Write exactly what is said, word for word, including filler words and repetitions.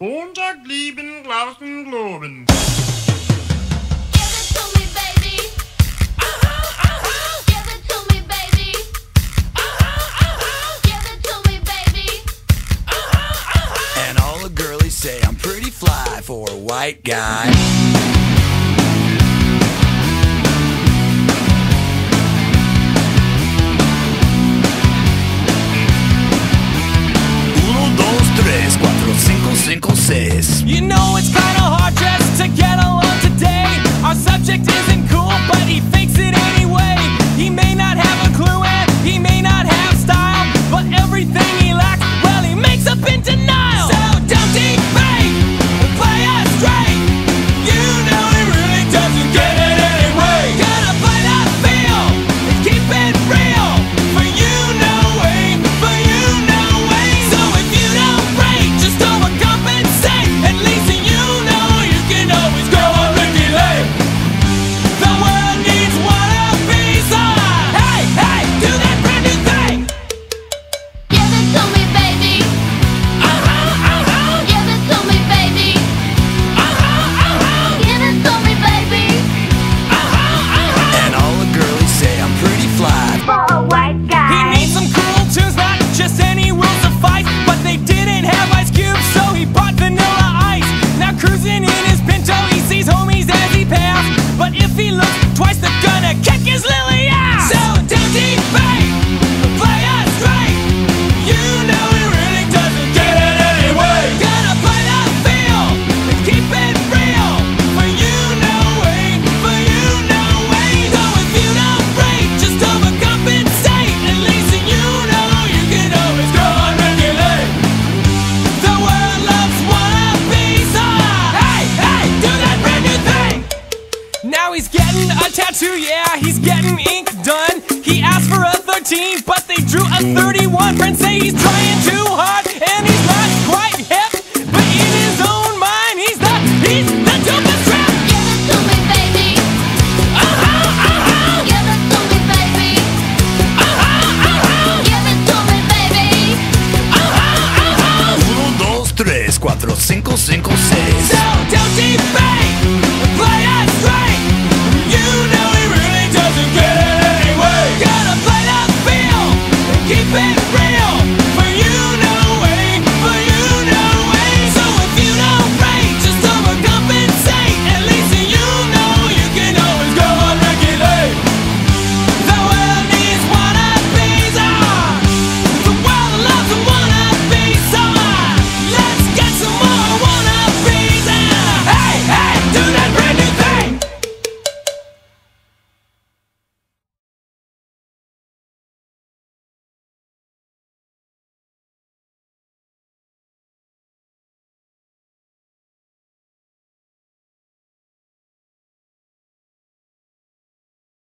Montag lieben, Glauben, Globen. Say I'm pretty fly for a white guy. Uno, dos, tres, cuatro, cinco, cinco, seis. You know it's kinda hard dressed to get along today. Our subject isn't cool, but he thinks it anyway. He may not have a clue and he may not have style, but everything he lacks, well, he makes up in denial. So don't deep fake, play us straight. You know he really doesn't get it anyway. Gotta play that field and keep it real. For you know way, for you know way. So if you don't break, just overcompensate. At least you know you can always go on Ricky Lake. The world needs one of these eyes. Hey, hey, do that brand new thing. Give it to me, baby. Now he's getting a tattoo, yeah, he's getting ink done. He asked for a thirteen, but they drew a thirty-one. Friends say he's trying too hard, and he's not quite hip. But in his own mind, he's the, he's the dumbest crap. Give it to me, baby. Uh-huh, uh-huh. Give it to me, baby. Uh-huh, uh-huh. Give it to me, baby. Uh-huh, uh-huh. Uno, dos, tres, cuatro, cinco, cinco, seis. So